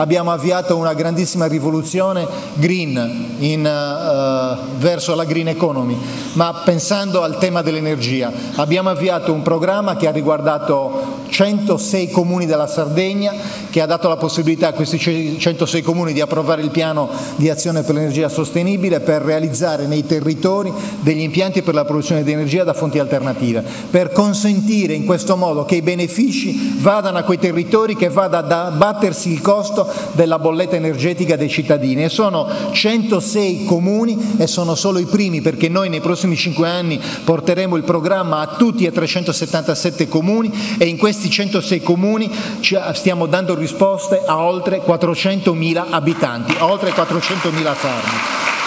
abbiamo avviato una grandissima rivoluzione green verso la green economy, ma pensando al tema dell'energia abbiamo avviato un programma che ha riguardato 106 comuni della Sardegna, che ha dato la possibilità a questi 106 comuni di approvare il piano di azione per l'energia sostenibile per realizzare nei territori degli impianti per la produzione di energia da fonti alternative, per consentire in questo modo che i benefici vadano a quei territori, che vada ad abbattersi il costo della bolletta energetica dei cittadini. E sono 106 comuni e sono solo i primi, perché noi nei prossimi 5 anni porteremo il programma a tutti e 377 comuni, e in questi 106 comuni stiamo dando risposte a oltre 400.000 abitanti, a oltre 400.000 famiglie.